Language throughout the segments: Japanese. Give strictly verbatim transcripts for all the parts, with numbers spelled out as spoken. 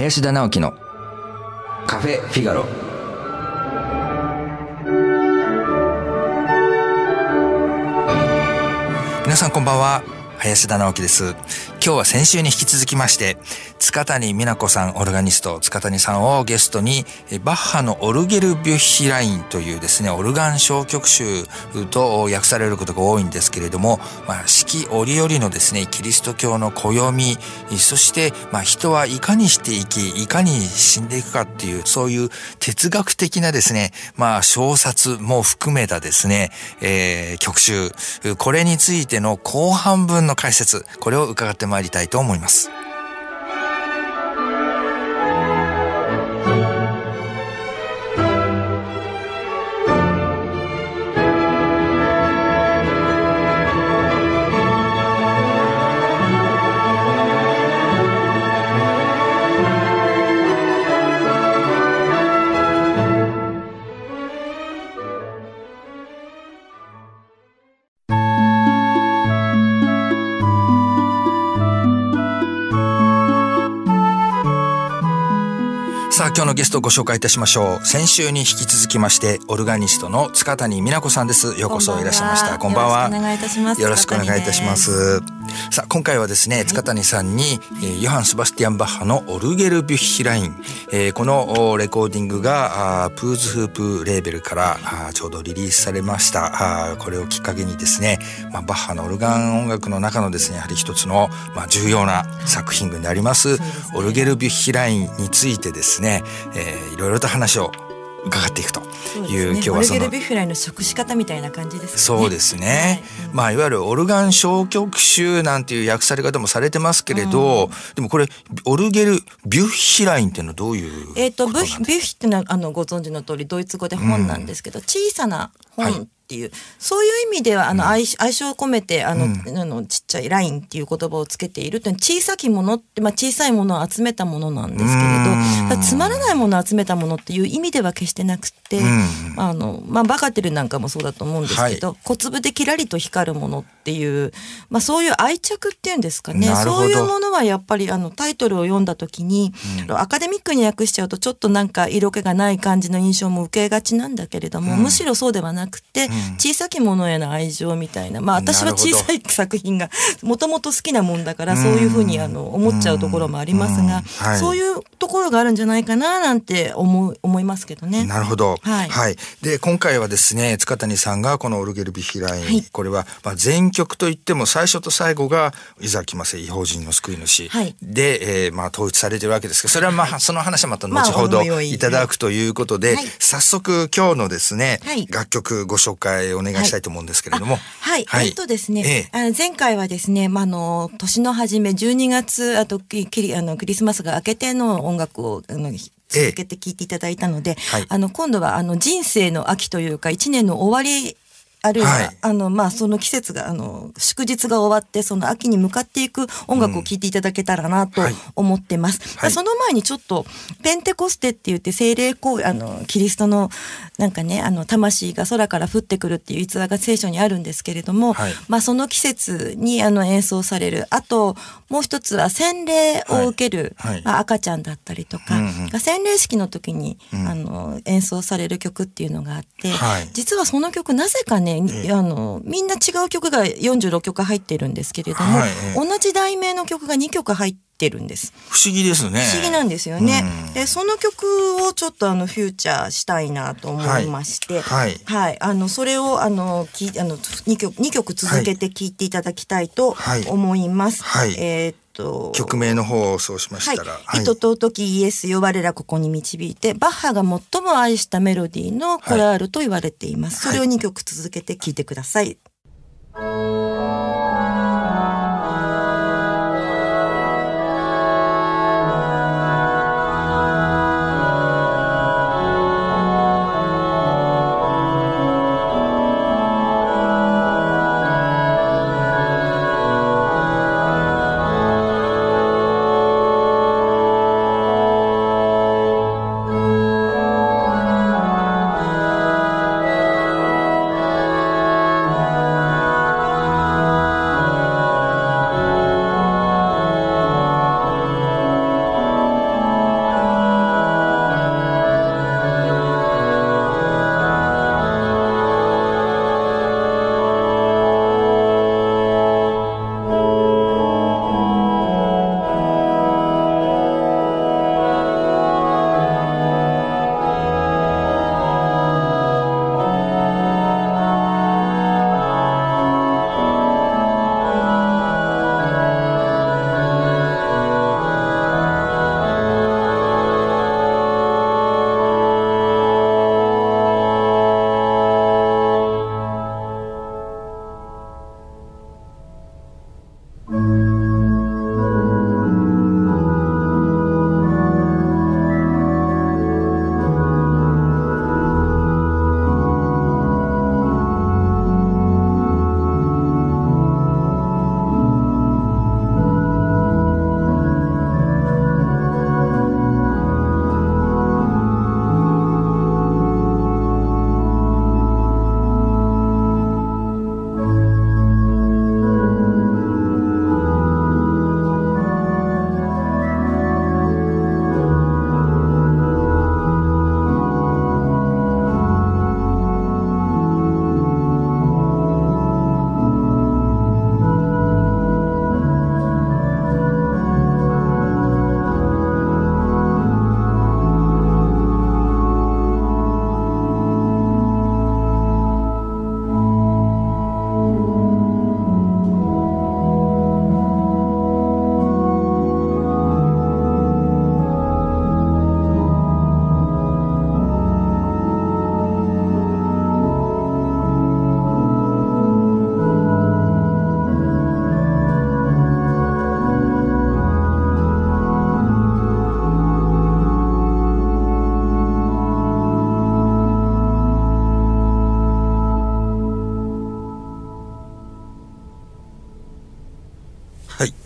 林田直樹のカフェフィガロ。皆さんこんばんは、林田直樹です。今日は先週に引き続きまして塚谷美奈子さん、オルガニスト塚谷さんをゲストにバッハのオルゲルビュッヒラインというですね、オルガン小曲集と訳されることが多いんですけれども、まあ、四季折々のですねキリスト教の暦、そしてまあ人はいかにして生きいかに死んでいくかっていう、そういう哲学的なですね、まあ小冊も含めたですね、えー、曲集、これについての後半分の解説、これを伺って参りたいと思います。さあ今日のゲストをご紹介いたしましょう。先週に引き続きましてオルガニストの塚谷美奈子さんです。ようこそいらっしゃいました。こんばんは。よろしくお願いいたします。さあ今回はですね、はい、塚谷さんに、えー、ヨハン・セバスティアン・バッハのオルゲルビュッヒライン、えー、このレコーディングがープーズ・フープレーベルからあちょうどリリースされました。あこれをきっかけにですね、まあ、バッハのオルガン音楽の中のですねやはり一つの、まあ、重要な作品群であります、はい、オルゲルビュッヒラインについてですね、えー、いろいろと話を伺っていくという、ね、今日はそのオルゲルビュッヒラインの食し方みたいな感じですね。そうですね、はい、まあいわゆるオルガン小曲集なんていう訳され方もされてますけれど、うん、でもこれオルゲルビュッヒラインっていうのはどういうことなんですか？えーと、ビュッヒっていうのはあのご存知の通りドイツ語で本なんですけど、うん、小さな本、はい、っていうそういう意味ではあの、うん、愛, 愛称を込めてあの、うん、あのちっちゃいラインっていう言葉をつけているっていうのは小さきものって、まあ、小さいものを集めたものなんですけれど、つまらないものを集めたものっていう意味では決してなくて、うん、あのまあ、バカテルなんかもそうだと思うんですけど、はい、小粒でキラリと光るものっていう、まあ、そういう愛着っていうんですかね、そういうものはやっぱりあのタイトルを読んだ時に、うん、アカデミックに訳しちゃうとちょっとなんか色気がない感じの印象も受けがちなんだけれども、うん、むしろそうではなくて、うん、小さきものへの愛情みたいな、まあ、私は小さい作品がもともと好きなもんだからそういうふうにあの思っちゃうところもありますが、はい、そういうところがあるんじゃないかななんて思う思いますけどね。なるほど、はいはい、で今回はですね塚谷さんがこの「オルゲルビュッヒライン」はい、これはまあ全曲といっても最初と最後が「いざ来ませ異邦人の救い主」はい、で、えー、まあ統一されてるわけですけど、それはまあ、はい、その話はまた後ほどいただくということで、はい、早速今日のですね、はい、楽曲ご紹介お願いしたいと思うんですけれども、はい、はい、えっとですね、ええ、前回はですね、まあの年の初めじゅうにがつ、あときりあのクリスマスが明けての音楽をあの続けて聴いていただいたので、ええ、はい、あの今度はあの人生の秋というかいちねんの終わり、あるいは、はい、あの、まあ、その季節が、あの、祝日が終わって、その秋に向かっていく音楽を聴いていただけたらなと思ってます。うん、はい、その前にちょっと、ペンテコステって言って、聖霊行為、あの、キリストの、なんかね、あの、魂が空から降ってくるっていう逸話が聖書にあるんですけれども、はい、まあ、その季節に、あの、演奏される。あと、もう一つは、洗礼を受ける、はいはい、まあ、赤ちゃんだったりとか、うんうん、洗礼式の時に、うん、あの、演奏される曲っていうのがあって、はい、実はその曲、なぜかね、あのみんな違う曲がよんじゅうろっきょく入ってるんですけれども、はい、同じ題名の曲がにきょく入ってるんです。不思議ですね。不思議なんですよね、うん、でその曲をちょっとあのフューチャーしたいなと思いまして、はいはい、あのそれをあのきあの にきょく続けて聴いていただきたいと思います、はいはい、えー曲名の方をそうしましたら、はい、糸とときイエスよ我らここに導いて、バッハが最も愛したメロディーのコラールと言われています、はい、それをにきょく続けて聴いてください、はい「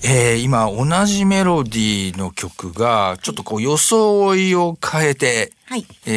えー、今同じメロディーの曲がちょっとこう装いを変えて、はいえ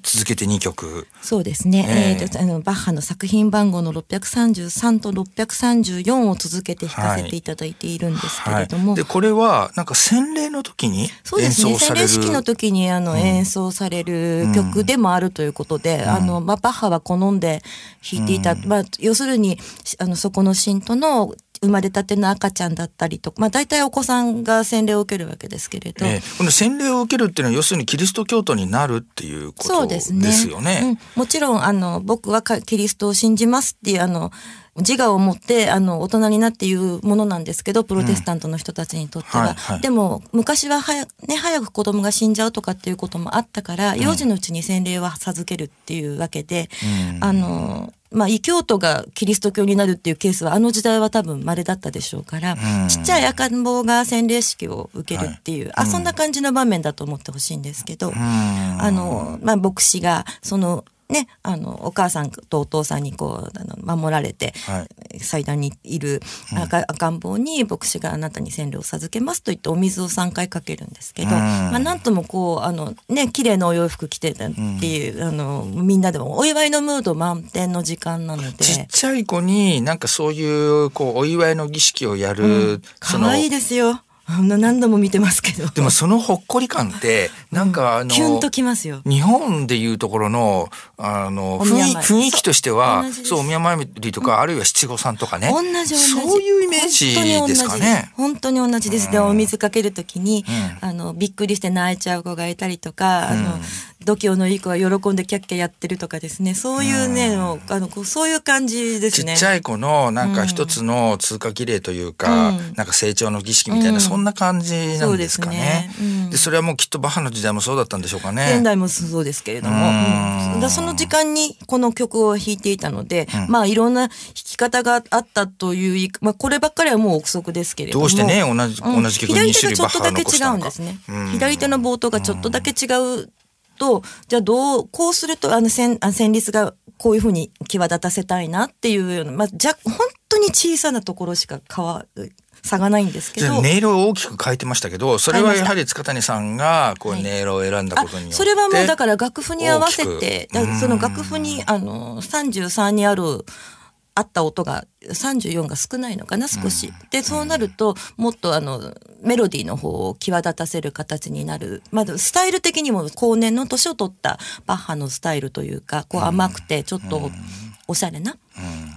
ー、続けてにきょく。そうですね、えーえー、あのバッハの作品番号のろっぴゃくさんじゅうさんとろっぴゃくさんじゅうよんを続けて弾かせていただいているんですけれども、はいはい、でこれはなんか洗礼の時に演奏される。そうですね、洗礼式の時にあの、うん、演奏される曲でもあるということで、うん、あのバッハは好んで弾いていた、うんまあ、要するにあのそこの信徒の生まれたての赤ちゃんだったりとか、まあ、大体お子さんが洗礼を受けるわけですけれど、えー、この洗礼を受けるっていうのは要するにキリスト教徒になるっていうことですよね。そうですね、うん、もちろんあの僕はキリストを信じますっていうあの自我を持ってあの大人になっていうものなんですけど、プロテスタントの人たちにとっては、うんはいはい、でも昔ははや、ね、早く子供が死んじゃうとかっていうこともあったから、うん、幼児のうちに洗礼は授けるっていうわけで、うん、あのまあ異教徒がキリスト教になるっていうケースはあの時代は多分稀だったでしょうから、うん、ちっちゃい赤ん坊が洗礼式を受けるっていう、はい、あそんな感じの場面だと思ってほしいんですけど、うん、あのまあ牧師がそのね、あのお母さんとお父さんにこうあの守られて、はい、祭壇にいる 赤,、うん、赤ん坊に牧師があなたに洗礼を授けますと言ってお水をさんかいかけるんですけど、うんまあ、なんともこうあの、ね、綺麗なお洋服着てたっていう、うん、あのみんなでもお祝いのムード満点の時間なので、ちっちゃい子になんかそういう、こうお祝いの儀式をやる、うん、かわいいですよ。何度も見てますけど。でもそのほっこり感ってなんかあの、うん、キュンときますよ。日本でいうところのあの雰囲気としてはそうお宮参りとか、うん、あるいは七五三とかね、同じ同じそういうイメージですかね。本当に同じです。でお水かけるときに、うん、あのびっくりして泣いちゃう子がいたりとか、うん、あの度胸のいい子は喜んでキャッキャやってるとかですね、そういうね、うん、あのそういう感じですね。ちっちゃい子のなんか一つの通過儀礼というか、うん、なんか成長の儀式みたいな、うん、そんなそんな感じなんですかね。 そうですね、うん、でそれはもうきっとバッハの時代もそうだったんでしょうかね。現代もそうですけれども、うん、だその時間にこの曲を弾いていたので、うん、まあいろんな弾き方があったという、まあ、こればっかりはもう憶測ですけれども、どうしてね同じ、同じ曲に種類バッハが残したのか、左手がちょっとだけ違うんですね、うん、左手の冒頭がちょっとだけ違うと、じゃあどうこうするとあの旋律がこういうふうに際立たせたいなっていうような、まあ、じゃ本当に小さなところしか変わる差がないんですけど、音色を大きく変えてましたけど、それはやはり塚谷さんがこう音色を選んだことによって、はい、それはもうだから楽譜に合わせて、その楽譜にあのさんじゅうさんにあるあった音がさんじゅうよんが少ないのかな少し、うん、でそうなるともっとあのメロディーの方を際立たせる形になる、まあ、スタイル的にも後年の年を取ったバッハのスタイルというか、こう甘くてちょっとおしゃれな、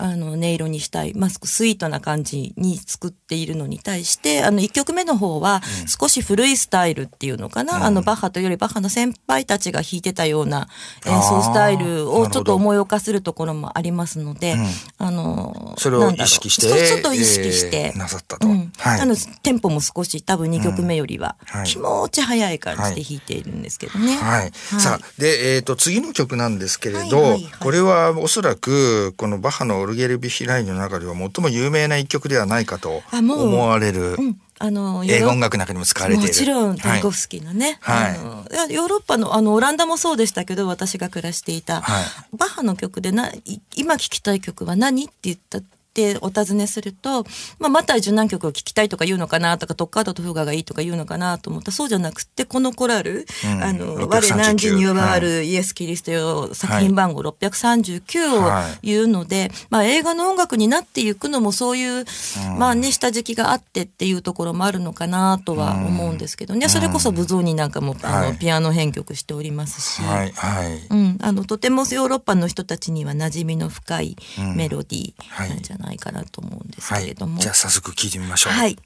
うん、あの音色にしたい、まあ、スイートな感じに作っているのに対して、あのいっきょくめの方は少し古いスタイルっていうのかな、うん、あのバッハというよりバッハの先輩たちが弾いてたような演奏スタイルをちょっと思い起こするところもありますので、あのそれを意識してちょっと意識して、えー、なさったと、うんはい、あのテンポも少し多分にきょくめよりは気持ち早い感じで弾いているんですけどね、はいはい、さあで、えーと、次の曲なんですけれど、はいはいはい、これはおそらくこのバッハのオルゲルビヒラインの中では最も有名な一曲ではないかと思われる、あの英語音楽の中にも使われている、もちろんタイコフスキーのね、はい、あのヨーロッパ の, あのオランダもそうでしたけど、私が暮らしていた、はい、バッハの曲でな今聴きたい曲は何って言ったってお尋ねすると、まあ、マタイ受難曲を聴きたいとか言うのかなとか、トッカートとフガがいいとか言うのかなと思ったら、そうじゃなくてこのコラル、うん、あの我何時に呼ばわるイエス・キリストよ作品番号ろっぴゃくさんじゅうきゅうを言うので、はいまあ、映画の音楽になっていくのもそういう、うんまあね、下敷きがあってっていうところもあるのかなとは思うんですけどね、うん、それこそブゾーニなんかも、はい、あのピアノ編曲しておりますし、はいはいうん、あのとてもヨーロッパの人たちには馴染みの深いメロディーなんじゃないないかなと思うんですけれども、はい、じゃあ早速聞いてみましょう。はい、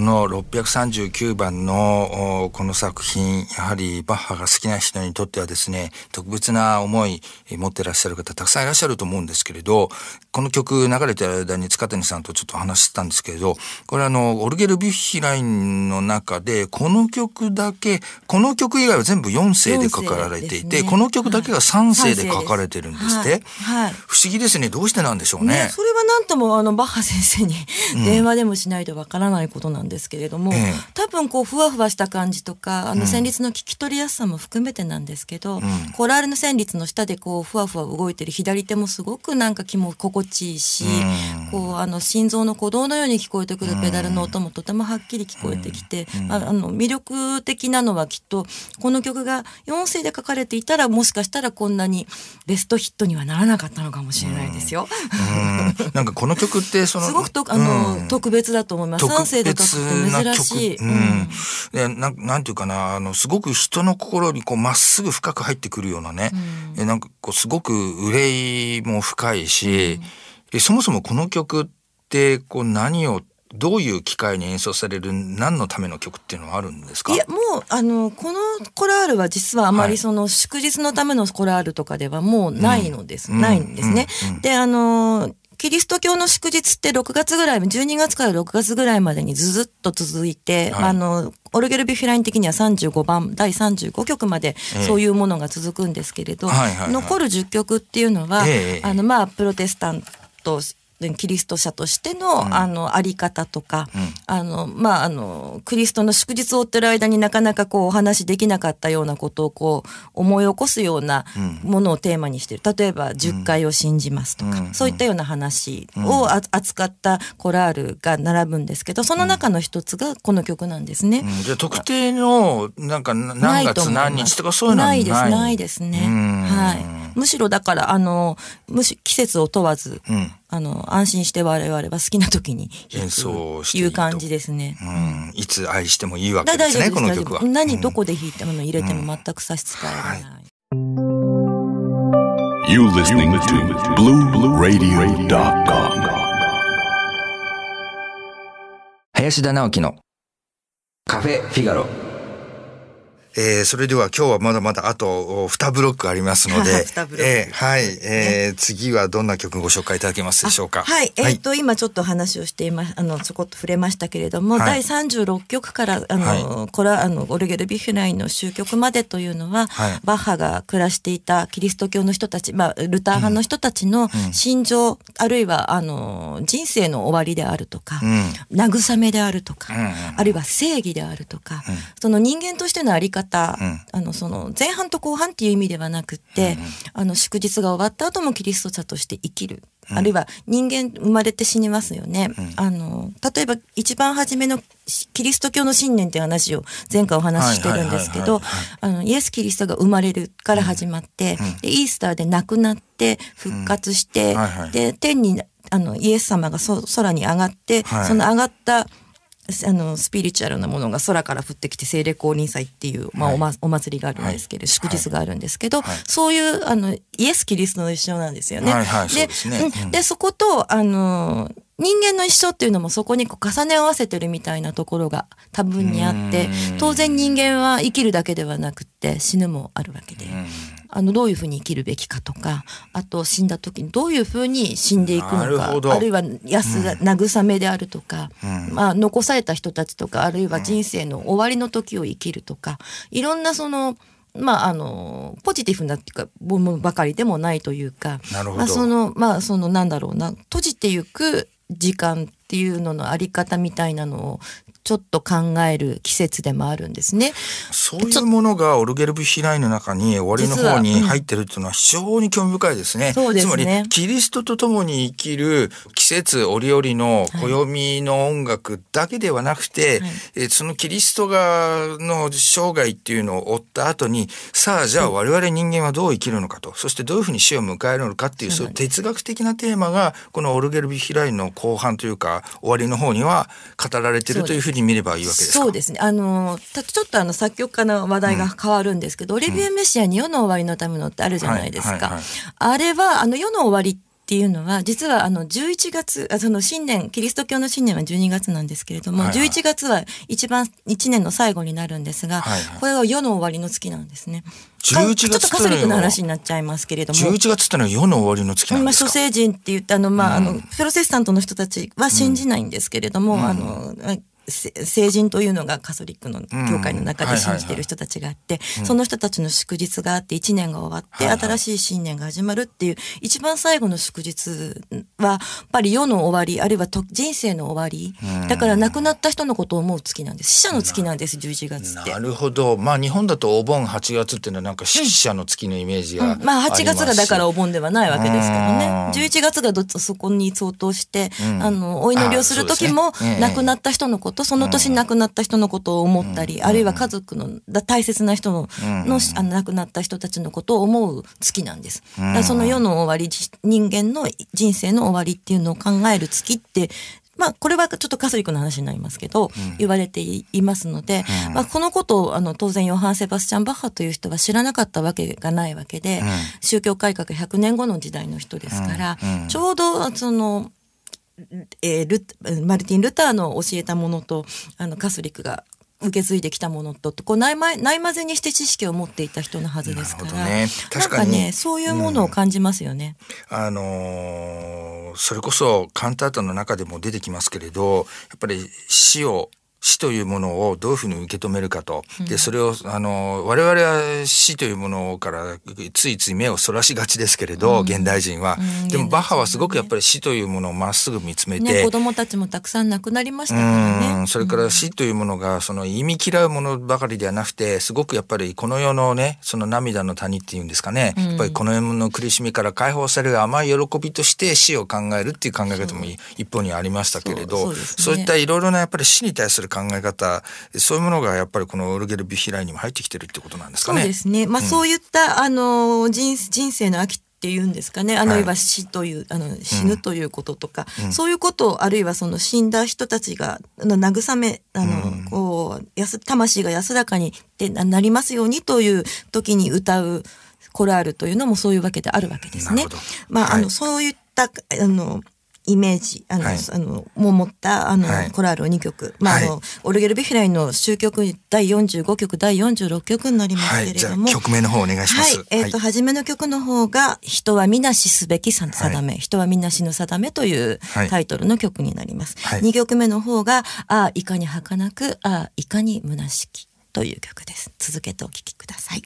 このろっぴゃくさんじゅうきゅうばんのこの作品、やはりバッハが好きな人にとってはですね、特別な思い持ってらっしゃる方たくさんいらっしゃると思うんですけれど、この曲流れてる間に塚谷さんとちょっと話してたんですけれど、これあのオルゲルビュッヒラインの中でこの曲だけ、この曲以外は全部よんせいで書かれていて、ね、この曲だけがさんせいで書かれてるんですって、はいはいはい、不思議ですね。どうしてなんでしょうね。ね、それはなんともあのバッハ先生に電話でもしないとわからないことなんですけれども、うん、多分こうふわふわした感じとかあの旋律の聞き取りやすさも含めてなんですけど、うん、コーラルの旋律の下でこうふわふわ動いてる左手もすごくなんか気も心地いいし、うん、こうあの心臓の鼓動のように聞こえてくるペダルの音もとてもはっきり聞こえてきて、うんうん、あの魅力的なのはきっとこの曲がよんせいで書かれていたらもしかしたらこんなにベストヒットにはならなかったのかもしれないですよ。うんうん、なんかこの曲ってそのすごくとあの、うん、特別だと思います。さんせいで書くと珍しい、うんうん、な, なんていうかな、あのすごく人の心にこうまっすぐ深く入ってくるようなね、うん、なんかこうすごく憂いも深いし、うん、そもそもこの曲ってこう何をどういう機会に演奏される、何のための曲っていうのはあるんですか？いや、もうあのこのコラールは実はあまりその祝日のためのコラールとかではもうないのです、はい、ないんですね、うんうんうん、であのキリスト教の祝日ってろくがつぐらい、じゅうにがつからろくがつぐらいまでにずずっと続いて、はい、あのオルゲルビュッヒライン的にはさんじゅうごばんだいさんじゅうごきょくまでそういうものが続くんですけれど、えーはいはいはい、残るじゅっきょくっていうのは、えー、あのまあプロテスタントキリスト者としての、うん、あのあり方とか、うん、あのまああのクリストの祝日を追ってる間になかなかこうお話しできなかったようなことをこう思い起こすようなものをテーマにしてる。例えばじゅっかいを信じますとか、うん、そういったような話をあ扱ったコラールが並ぶんですけど、その中の一つがこの曲なんですね。うん、じゃあ特定のなんか何月何日とかそういうのはないです。ないですね。はい。むしろだからあのむし季節を問わず。うん、あの安心して我々は好きな時に演奏していいという感じですね。うん、いつ愛してもいいわけですね、この曲は。何どこで弾いても入れても全く差し支えられない。You listening to blue radio dot com。林田直樹のカフェフィガロ。えー、それでは今日はまだまだあとにブロックありますので、えーはいえー、次はどんな曲ご紹介いただけますでしょうか？はい、えー、っと今ちょっと話をしていまあのちょこっと触れましたけれども、はい、だいさんじゅうろっきょくからあの、はい、これはあのオルゲルビュッヒラインの終曲までというのは、はい、バッハが暮らしていたキリスト教の人たち、まあ、ルター派の人たちの心情、うん、あるいはあの人生の終わりであるとか、うん、慰めであるとか、うんうん、あるいは正義であるとか、うん、その人間としてのあり方、うん、あのその前半と後半っていう意味ではなくって、うん、あの祝日が終わった後もキリスト者として生きる、うん、あるいは人間生まれて死にますよね、うん、あの例えば一番初めのキリスト教の信念っていう話を前回お話ししてるんですけど、イエス・キリストが生まれるから始まって、うんうん、でイースターで亡くなって復活して、うんはいはい、で天にあのイエス様がそ空に上がって、はい、その上がったあのスピリチュアルなものが空から降ってきて聖霊降臨祭っていう、まあ、お, ま、はい、お祭りがあるんですけど、はい、祝日があるんですけど、はい、そういうあのイエス・キリストの一生なんですよね。はいはい、で、そうですね。うん、でそことあの人間の一生っていうのもそこにこう重ね合わせてるみたいなところが多分にあって、当然人間は生きるだけではなくって死ぬもあるわけで、あのどういうふうに生きるべきかとか、あと死んだ時にどういうふうに死んでいくのか、あるいは安、うん、慰めであるとか、うんまあ、残された人たちとか、あるいは人生の終わりの時を生きるとか、いろんなそのまあ、あのポジティブなっていうかものばかりでもないというか、まあ、そのまあそのなんだろうな、閉じてゆく時間っていうののあり方みたいなのをちょっと考える季節でもあるんですね。そういうものがオルゲルビュッヒラインの中に終わりの方に入ってるっていうのは非常に興味深いですね。そうですね。つまりキリストと共に生きる季節折々の暦の音楽だけではなくて、はいはい、そのキリストがの生涯っていうのを追った後に、さあじゃあ我々人間はどう生きるのかと、そしてどういうふうに死を迎えるのかっていう、そういう哲学的なテーマがこのオルゲルビュッヒラインの後半というか終わりの方には語られてるというふうに見ればいいわけですか？そうですね。あのちょっとあの作曲家の話題が変わるんですけど、うん、オリビエ・メシアに世の終わりのためのってあるじゃないですか、うんはいはいはい、あれはあの世の終わりってっていうのは、実はあのじゅういちがつ、あその新年、キリスト教の新年はじゅうにがつなんですけれども、はいはい、じゅういちがつは一番いちねんの最後になるんですが、はいはい、これは世の終わりの月なんですね。じゅういちがつちょっとカトリックの話になっちゃいますけれども、じゅういちがつってのは世の終わりの月なんですか。まあ、諸聖人って言ってあの、まあ、うん、あのプロセスタントの人たちは信じないんですけれども、うん、あの聖人というのがカトリックの教会の中で信じている人たちがあって、その人たちの祝日があっていちねんが終わって新しい新年が始まるっていう一番最後の祝日はやっぱり世の終わり、あるいは人生の終わりだから、亡くなった人のことを思う月なんです。死者の月なんですじゅういちがつって。なるほど。まあ日本だとお盆はちがつっていうのはなんか死者の月のイメージがありますし、うん、まあはちがつがだからお盆ではないわけですからね。じゅういちがつがどっとそこに相当して、うん、あのお祈りをする時も亡くなった人のこと、その年亡くなった人のことを思ったり、うん、あるいは家族の大切な人の、うん、のあの亡くなった人たちのことを思う月なんです。だからその世の終わり、人間の人生の終わりっていうのを考える月って、まあ、これはちょっとカトリックの話になりますけど、うん、言われていますので、うん、まあ、このことをあの当然ヨハン・セバスチャン・バッハという人は知らなかったわけがないわけで、うん、宗教改革ひゃくねんごの時代の人ですから、うんうん、ちょうどそのえー、ルマルティン・ルターの教えたものとあのカトリックが受け継いできたものとこうないまない混ぜにして知識を持っていた人のはずですから、なるほどね、確かに、なんかね、そういうものを感じますよね。うん、あのー、それこそカンタータの中でも出てきますけれど、やっぱり死を死というものをどういうふうに受け止めるかと。で、それを、あの、我々は死というものからついつい目をそらしがちですけれど、うん、現代人は、うん。でもバッハはすごくやっぱり死というものをまっすぐ見つめて。ね、子供たちもたくさん亡くなりましたからね。うん、それから死というものが、その忌み嫌うものばかりではなくて、すごくやっぱりこの世のね、その涙の谷っていうんですかね。うん、やっぱりこの世の苦しみから解放される甘い喜びとして死を考えるっていう考え方も一方にありましたけれど、そう、そうですね。そういったいろいろなやっぱり死に対する考え方、そういうものがやっぱりこのオルゲルビヒライにも入ってきてるってことなんですかね。そうですね。まあ、うん、そういったあの 人, 人生の秋っていうんですかね。あるいは死という、はい、あの死ぬということとか、うん、そういうことをあるいはその死んだ人たちが慰め、あの、うん、こうやす魂が安らかにってなりますようにという時に歌うコラールというのもそういうわけであるわけですね。まあ、はい、あのそういったあのイメージあの、はい、あのも持ったあの、はい、コラールをにきょく、まあ、はい、あのオルゲルビヒライの終曲だいよんじゅうごきょくだいよんじゅうろっきょくになりますけれども、はい、じゃあ曲名の方お願いします。はい、えーと、はい、初めの曲の方が「人は皆死すべき定め」はい、人は皆死ぬ定めというタイトルの曲になります。はい、にきょくめの方が「ああいかに儚くああいかに虚しき」という曲です。続けてお聴きください。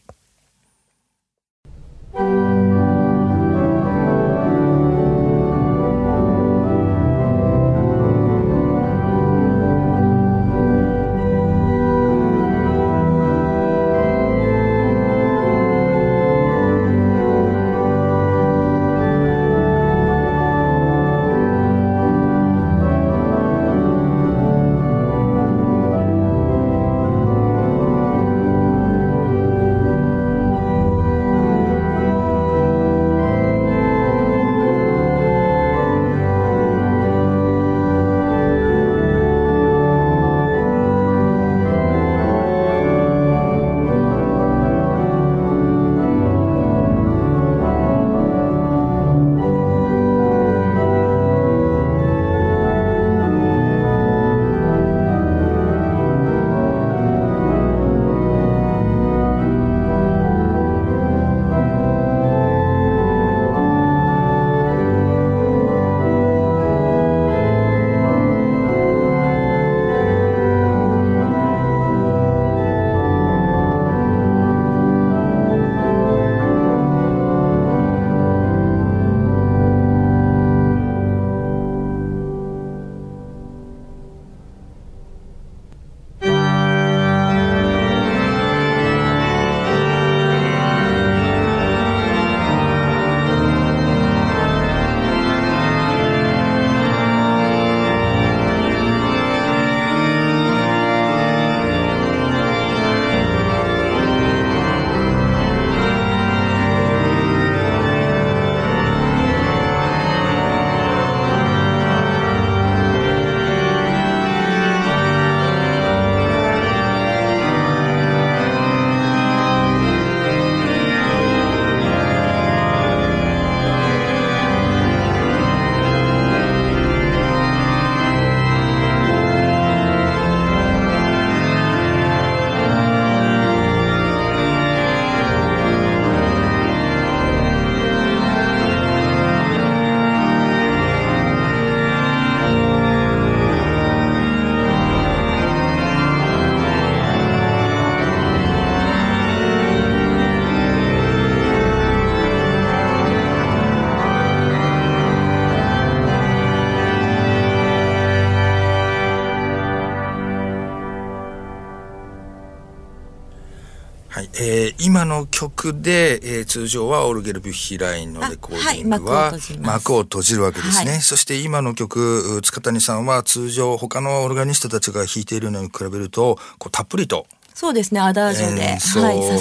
はい、えー、今の曲で、えー、通常はオルゲルビュッヒラインのレコーディングは、はい、幕を閉じるわけですね、はい、そして今の曲塚谷さんは通常他のオルガニストたちが弾いているのに比べるとこうたっぷりとそうですね、アダージョで演奏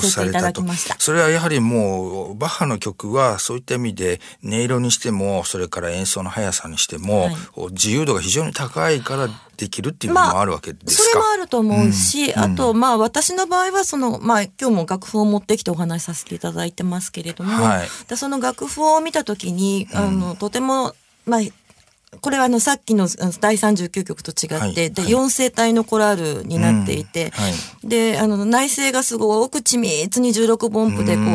されたと。それはやはりもうバッハの曲はそういった意味で音色にしてもそれから演奏の速さにしても、はい、自由度が非常に高いからできるっていうのもあるわけですか。まあ、それもあると思うし、うん、あとまあ私の場合はその、まあ、今日も楽譜を持ってきてお話しさせていただいてますけれども、はい、その楽譜を見た時にあのとてもまあこれはあのさっきのだいさんじゅうきゅうきょくと違って、はい、でよん声帯のコラールになっていて、うんはい、であの内声がすごく緻密にじゅうろくぶんおくでこう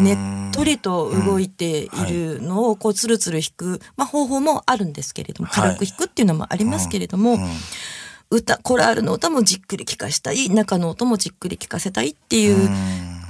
ねっとりと動いているのをこうツルツル弾く、まあ、方法もあるんですけれども軽く弾くっていうのもありますけれども。はいうんうん歌コラールの歌もじっくり聞かせたい中の音もじっくり聞かせたいっていう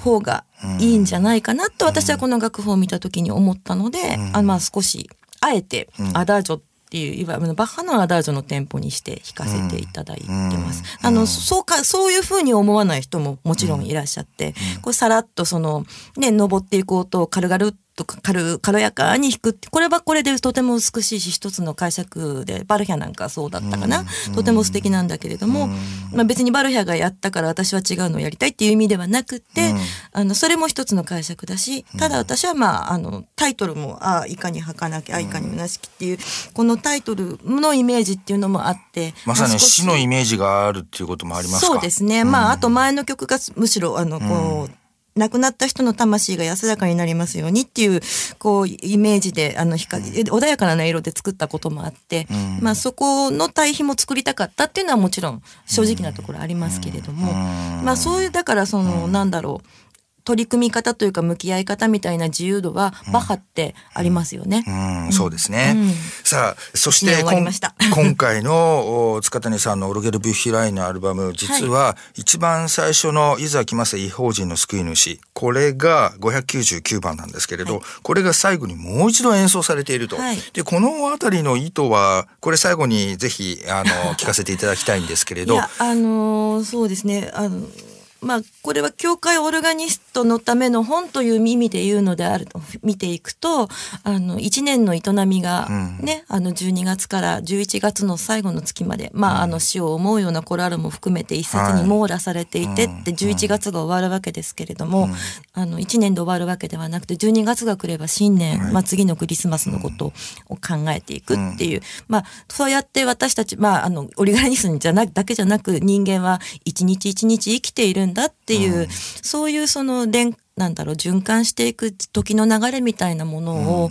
方がいいんじゃないかなと私はこの楽譜を見た時に思ったので、あまあ少しあえてアダージョっていういわゆるバッハのアダージョのテンポにして弾かせていただいてます。あのそうかそういう風に思わない人ももちろんいらっしゃってこうさらっとそのね登っていく音を軽々と軽軽やかに弾くってこれはこれでとても美しいし一つの解釈でバルヒャなんかそうだったかな、うん、とても素敵なんだけれども、うんまあ、別にバルヒャがやったから私は違うのをやりたいっていう意味ではなくて、うん、あのそれも一つの解釈だし、ただ私は、まあ、あのタイトルも「ああいかに儚きああいかにむなしき」っていうこのタイトルのイメージっていうのもあってまさに詩のイメージがあるっていうこともありますか。そうですね、うんまあ、あと前の曲がむしろあのこう、うん亡くなった人の魂が安らかになりますようにっていうこうイメージであの光穏やかな音色で作ったこともあって、うん、まあそこの対比も作りたかったっていうのはもちろん正直なところありますけれども、うん、まあそういうだからその、うん、なんだろう取り組み方というか向き合い方みたいな自由度はバッハってありますよね。うんうん、そうですね。うん、さあそして終わりました今回の塚谷さんのオルゲルビュッヒラインのアルバム実は一番最初の「いざ来ませ異邦人の救い主」これがごひゃくきゅうじゅうきゅうばんなんですけれど、はい、これが最後にもう一度演奏されていると、はい、でこの辺りの意図はこれ最後にぜひあの聞かせていただきたいんですけれど。いやあのー、そうですねあのまあ、これは教会オルガニストのための本という意味で言うのであると見ていくとあのいちねんの営みが、ねうん、あのじゅうにがつからじゅういちがつの最後の月まで、まあ、あの死を思うようなコラールも含めて一節に網羅されていてってじゅういちがつが終わるわけですけれども、うん、あのいちねんで終わるわけではなくてじゅうにがつが来れば新年、はいまあ、次のクリスマスのことを考えていくっていう、うんまあ、そうやって私たち、まあ、あのオルガニストじゃなだけじゃなく人間は一日一日生きているんだっていう、うん、そういうその連なんだろう循環していく時の流れみたいなものを、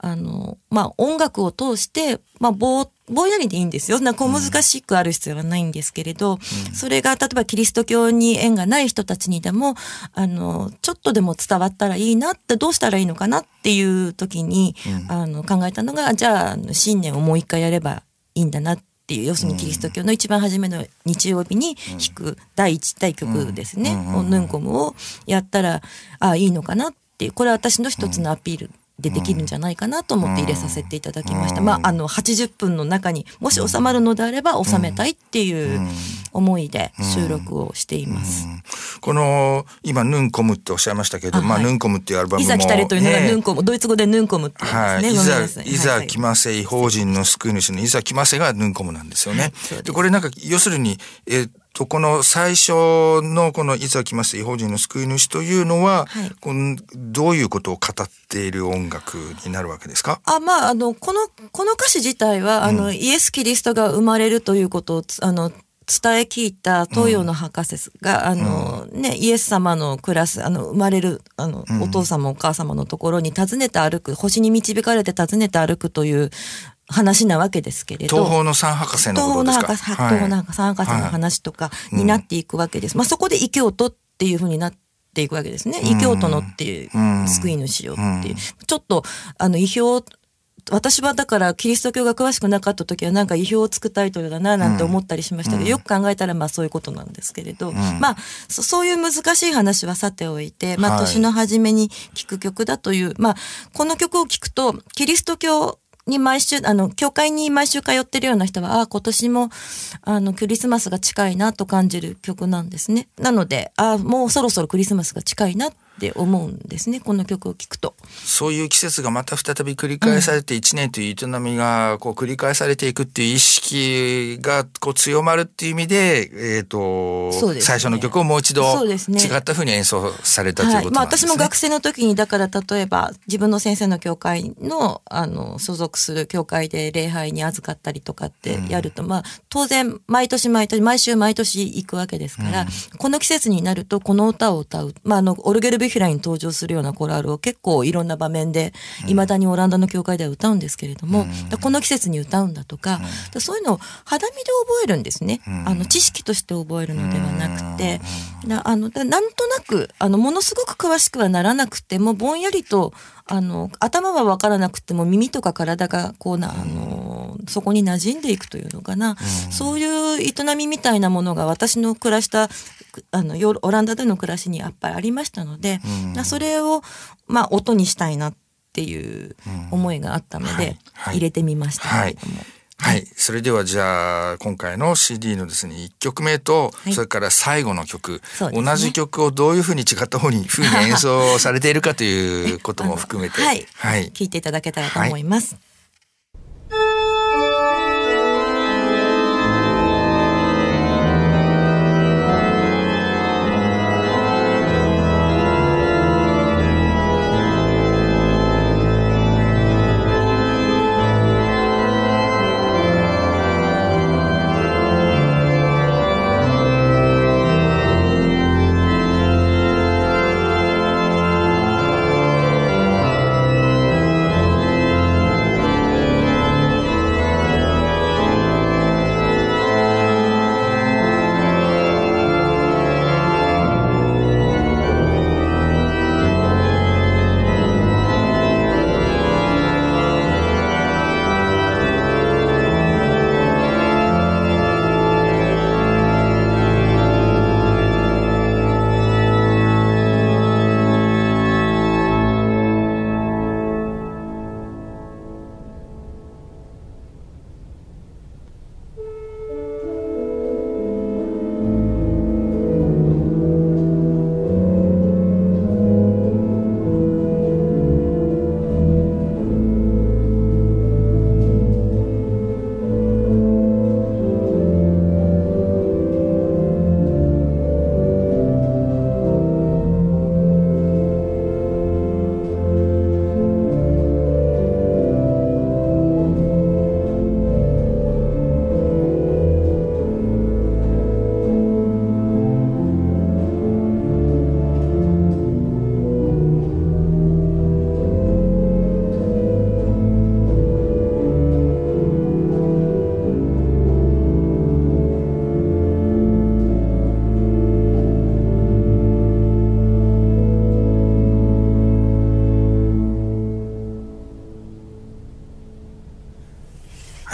うん、あのまあ音楽を通してまあぼぼんやりでいいんですよ。なんか難しくある必要はないんですけれど、うん、それが例えばキリスト教に縁がない人たちにでもあのちょっとでも伝わったらいいなってどうしたらいいのかなっていう時に、うん、あの考えたのがじゃあ新年をもう一回やればいいんだなって。っていう要するにキリスト教の一番初めの日曜日に弾くだいいち第曲ですね「ヌンコム」をやったらああいいのかなっていうこれは私の一つのアピールでできるんじゃないかなと思って入れさせていただきました。まああのはちじゅっぷんの中にもし収まるのであれば収めたいっていう思いで収録をしています。この今ヌンコムっておっしゃいましたけど、まあヌンコムっていうアルバムもいざ来たれというのがヌンコム、ドイツ語でヌンコムって言うんですね。いざ来ませ異邦人の救い主のいざ来ませがヌンコムなんですよね。でこれなんか要するにえ。とこの最初のこの「いざ来ませ異邦人の救い主」というのは、はい、このどういうことを語っている音楽になるわけですか？あ、まあ、あのこのこの歌詞自体は、うん、あのイエス・キリストが生まれるということをあの伝え聞いた東洋の博士が、うんあのね、イエス様の暮らすあの生まれるあの、うん、お父様お母様のところに訪ねて歩く星に導かれて訪ねて歩くという。話なわけですけれど東方の三博士のことですか東方の三博士の話とかになっていくわけです、はいはいうん、まあそこで異教徒っていうふうになっていくわけですね、うん、異教徒のっていう救い主よっていう、うん、ちょっとあの異表私はだからキリスト教が詳しくなかった時はなんか意表をつくタイトルだななんて思ったりしましたけど、うん、よく考えたらまあそういうことなんですけれど、うん、まあそ、そういう難しい話はさておいて、まあ、年の初めに聴く曲だという、はい、まあこの曲を聴くとキリスト教に毎週、あの、教会に毎週通ってるような人は、ああ、今年も、あの、クリスマスが近いなと感じる曲なんですね。なので、ああ、もうそろそろクリスマスが近いなって思うんですね、この曲を聴くと。そういう季節がまた再び繰り返されて、一年という営みが、こう、繰り返されていくっていう意識が、こう、強まるっていう意味で、えっと、そうですね、最初の曲をもう一度、違ったふうに演奏されたということなんですね。はい。まあ、私も学生の時に、だから、例えば、自分の先生の教会の、あの、所属する教会で礼拝に預かったりとかってやると、うん、まあ当然毎年毎年毎週毎年行くわけですから、うん、この季節になるとこの歌を歌う、まあ、あのオルゲル・ビュヒュラーに登場するようなコラールを結構いろんな場面でいまだにオランダの教会では歌うんですけれども、うん、だこの季節に歌うんだとか、うん、だそういうのを肌身で覚えるんですね、うん、あの知識として覚えるのではなくて、だあのだなんとなくあのものすごく詳しくはならなくてもぼんやりとあの頭は分からなくても耳とか体がこうな、あのー、そこに馴染んでいくというのかな、うん、そういう営みみたいなものが私の暮らしたあのオランダでの暮らしにやっぱりありましたので、うん、それを、まあ、音にしたいなっていう思いがあったので入れてみましたけれども。はい。それではじゃあ、今回の シーディー のですね、いっきょくめと、それから最後の曲、はいね、同じ曲をどういうふうに違った方に、ふうに演奏されているかということも含めて、はい。はい、聞いていただけたらと思います。は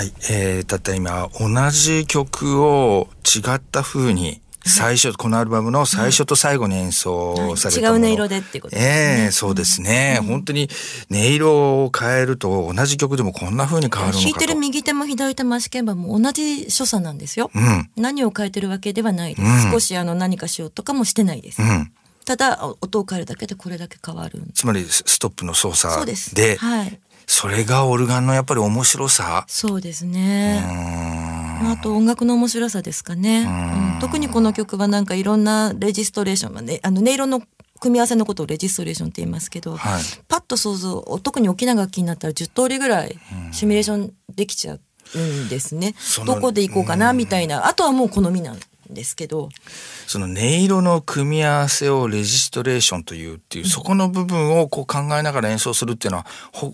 い、えー、たった今同じ曲を違った風に最初、はい、このアルバムの最初と最後に演奏されたもの、はい、違う音色でっていうことですね。えー、そうですね、うん、本当に音色を変えると同じ曲でもこんな風に変わるのかと。弾いてる右手も左手も足鍵盤も同じ所作なんですよ、うん、何を変えてるわけではないです、うん、少しあの何かしようとかもしてないです、うん、ただ音を変えるだけでこれだけ変わる。つまりストップの操作で、そうです、はい、それがオルガンのやっぱり面白さ。そうですね。あと音楽の面白さですかね。うん、特にこの曲はなんかいろんなレジストレーションがね、あの音色の組み合わせのことをレジストレーションって言いますけど、はい、パッと想像、特に大きな楽器になったらじゅっとおりぐらいシミュレーションできちゃうんですね。どこで行こうかなみたいな。あとはもう好みなんですけど、その音色の組み合わせをレジストレーションというっていう、そこの部分をこう考えながら演奏するっていうのは、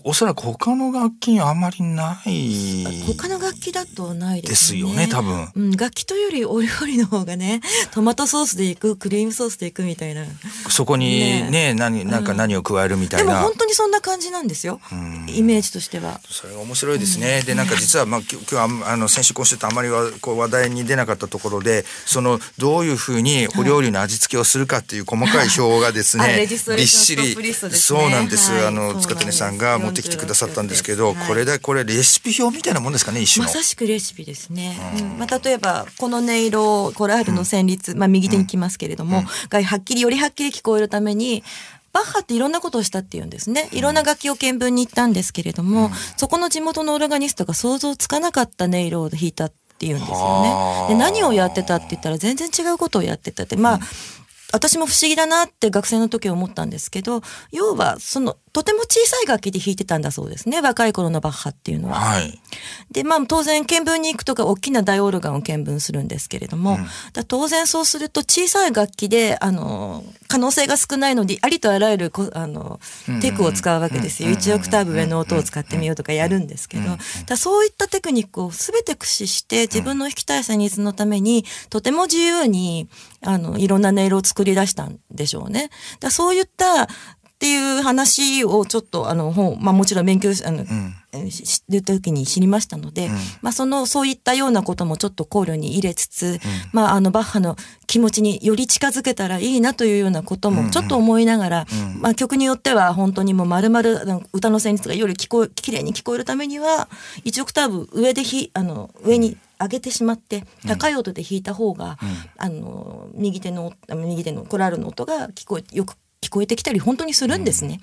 おそらく他の楽器にあまりない。他の楽器だとないですね。ですよね、多分。うん、楽器というよりお料理の方がね、トマトソースでいく、クリームソースでいくみたいな。そこにね、ね、何、なんか何を加えるみたいな。うん、でも本当にそんな感じなんですよ。うん、イメージとしては。それが面白いですね。うん、で、なんか実は、まあ、今日はあの先週今週とあまりはこう話題に出なかったところで。そのどういうふうにお料理の味付けをするかっていう細かい表がですね、びっしり、そうなんです。あの塚谷さんが持ってきてくださったんですけど、これだこれレシピ表みたいなもんですかね、一種の。まさしくレシピですね。まあ例えばこの音色、コラールの旋律、まあ右手に来ますけれども、がはっきりよりはっきり聞こえるために。バッハっていろんなことをしたっていうんですね。いろんな楽器を見分に行ったんですけれども、うん、そこの地元のオルガニストが想像つかなかった音色を弾いたっていうんですよね。で何をやってたって言ったら全然違うことをやってたって、まあ、うん、私も不思議だなって学生の時思ったんですけど、要はそのとても小さい楽器で弾いてたんだそうですね、若い頃のバッハっていうのは。はい、でまあ当然見分に行くとか大きな大オルガンを見分するんですけれども、うん、だ当然そうすると小さい楽器であの可能性が少ないのでありとあらゆるあのテクを使うわけですよ。いちオクターブ上の音を使ってみようとかやるんですけど、だそういったテクニックを全て駆使して自分の弾きたい旋律のためにとても自由にあのいろんな音色を作り出したんでしょうね。だそういったっていう話をちょっとあの本、まあ、もちろん勉強あの、うん、しる時に知りましたので、うん、まあそのそういったようなこともちょっと考慮に入れつつ、うん、まああのバッハの気持ちにより近づけたらいいなというようなこともちょっと思いながら、うん、うん、まあ曲によっては本当にもう丸々歌の旋律がより聞こえ綺麗に聞こえるためにはいちオクターブ上でひあの上に、うん、上げてしまって高い音で弾いた方が、うん、あの右手の右手のコラールの音が聞こえよく聞こえてきたり本当にするんですね。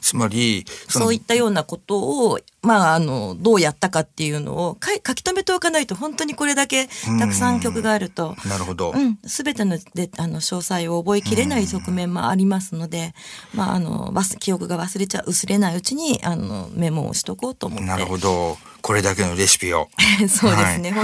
つまりそういったようなことを、まあ、あのどうやったかっていうのを書き留めておかないと本当にこれだけたくさん曲があると、なるほど、うん、全てのであの詳細を覚えきれない側面もありますので、まあ、あの記憶が忘れちゃ薄れないうちにあのメモをしとこうと思って。なるほど、これだけのレシピをそうですね、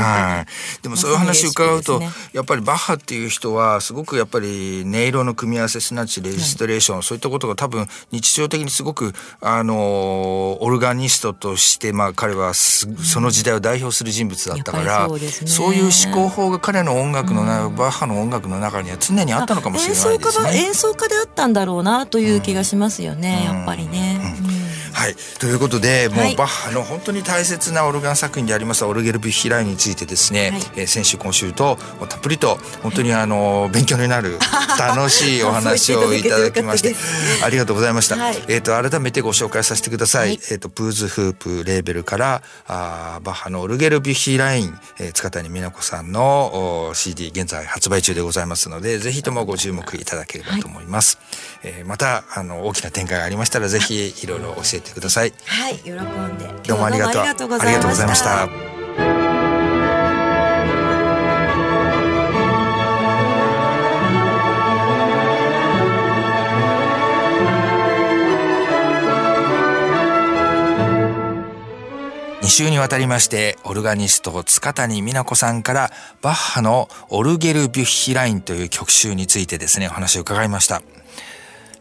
でもそういう話を伺うと、ね、やっぱりバッハっていう人はすごくやっぱり音色の組み合わせすなわちレジストレーション、はい、そういったことが多分日常的にすごくあのオルガニストとして、まあ、彼はその時代を代表する人物だったから、うん、そういう思考法が彼の音楽の、うん、バッハの音楽の中には常にあったのかもしれないですね。演奏家であったんだろうなという気がしますよね、うん、やっぱりね。うんうん、はい、ということで、もうバッハの本当に大切なオルガン作品であります「オルゲル・ビュッヒライン」についてですね、はい、えー、先週今週とたっぷりと本当にあの勉強になる楽しいお話をいただきましてありがとうございました、はい、えと改めてご紹介させてください、はい、えとプーズフープレーベルからあバッハの「オルゲル・ビュッヒライン」えー、塚谷美奈子さんの シーディー 現在発売中でございますので、ぜひともご注目いただければと思います、はい、えー、またあの大きな展開がありましたらぜひいろいろ教えてください。はい、喜んで。どうもありがとうございました。に週にわたりましてオルガニスト塚谷美奈子さんからバッハのオルゲル・ビュッヒラインという曲集についてですねお話を伺いました。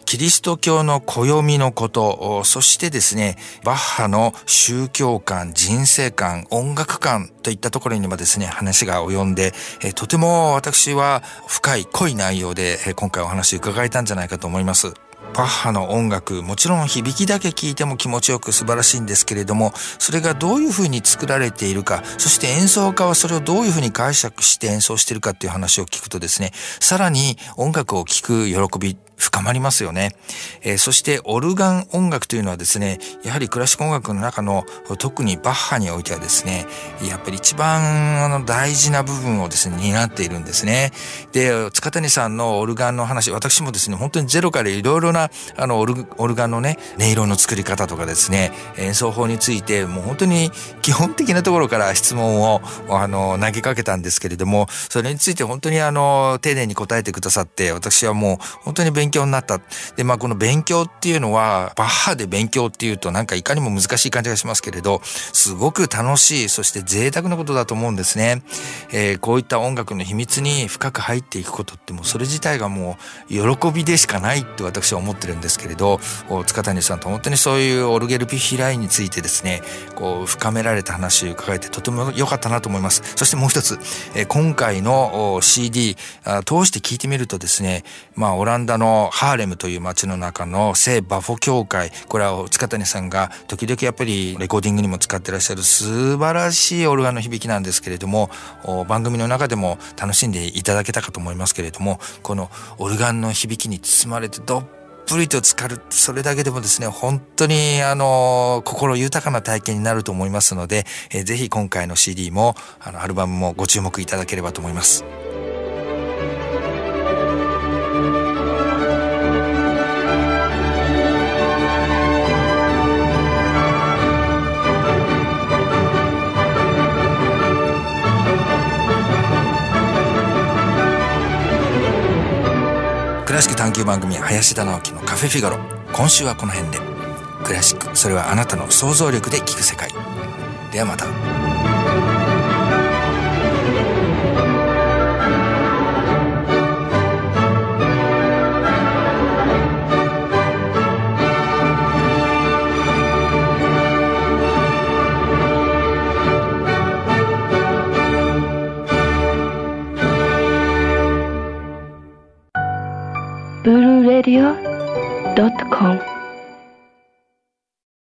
キリスト教の暦のこと、そしてですね、バッハの宗教観、人生観、音楽観といったところにもですね、話が及んで、とても私は深い濃い内容で今回お話を伺えたんじゃないかと思います。バッハの音楽、もちろん響きだけ聴いても気持ちよく素晴らしいんですけれども、それがどういうふうに作られているか、そして演奏家はそれをどういうふうに解釈して演奏しているかっていう話を聞くとですね、さらに音楽を聴く喜び、深まりますよね、えー、そしてオルガン音楽というのはですね、やはりクラシック音楽の中の特にバッハにおいてはですね、やっぱり一番あの大事な部分をですね担っているんですね。で塚谷さんのオルガンの話、私もですね本当にゼロからいろいろなあのオル、オルガンのね音色の作り方とかですね演奏法についてもう本当に基本的なところから質問をあの投げかけたんですけれども、それについて本当にあの丁寧に答えてくださって、私はもう本当に勉強勉強になった。で、まあこの勉強っていうのはバッハで勉強っていうとなんかいかにも難しい感じがしますけれど、すごく楽しい、そして贅沢なことだと思うんですね、えー、こういった音楽の秘密に深く入っていくことって、もうそれ自体がもう喜びでしかないって私は思ってるんですけれど、塚谷さんと本当にそういうオルゲル・ビュッヒラインについてですねこう深められた話を伺えてとても良かったなと思います。そしてもう一つ、えー、今回の シーディー 通して聞いてみるとですね、まあオランダののハーレムという街の中の聖バフォ教会、これは塚谷さんが時々やっぱりレコーディングにも使ってらっしゃる素晴らしいオルガンの響きなんですけれども、番組の中でも楽しんでいただけたかと思いますけれども、このオルガンの響きに包まれてどっぷりと浸かる、それだけでもですね本当にあの心豊かな体験になると思いますので、えー、ぜひ今回の シーディー もあのアルバムもご注目いただければと思います。クラシック探求番組、林田直樹のカフェフィガロ、今週はこの辺で。クラシック、それはあなたの想像力で聴く世界ではまた。ブルーレディオドットコム